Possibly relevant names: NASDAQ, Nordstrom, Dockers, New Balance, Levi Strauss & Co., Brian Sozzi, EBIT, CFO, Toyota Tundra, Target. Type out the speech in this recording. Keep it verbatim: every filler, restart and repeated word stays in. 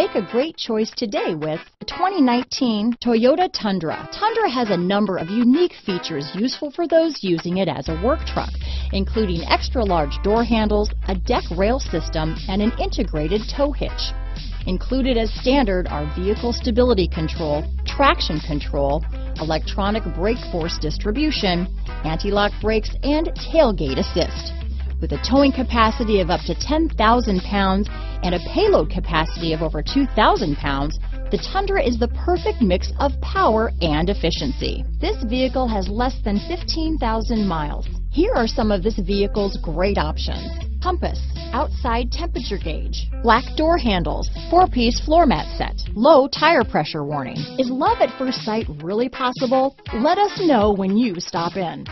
Make a great choice today with the twenty nineteen Toyota Tundra. Tundra has a number of unique features useful for those using it as a work truck, including extra-large door handles, a deck rail system, and an integrated tow hitch. Included as standard are vehicle stability control, traction control, electronic brake force distribution, anti-lock brakes, and tailgate assist. With a towing capacity of up to ten thousand pounds and a payload capacity of over two thousand pounds, the Tundra is the perfect mix of power and efficiency. This vehicle has less than fifteen thousand miles. Here are some of this vehicle's great options: compass, outside temperature gauge, black door handles, four-piece floor mat set, low tire pressure warning. Is love at first sight really possible? Let us know when you stop in.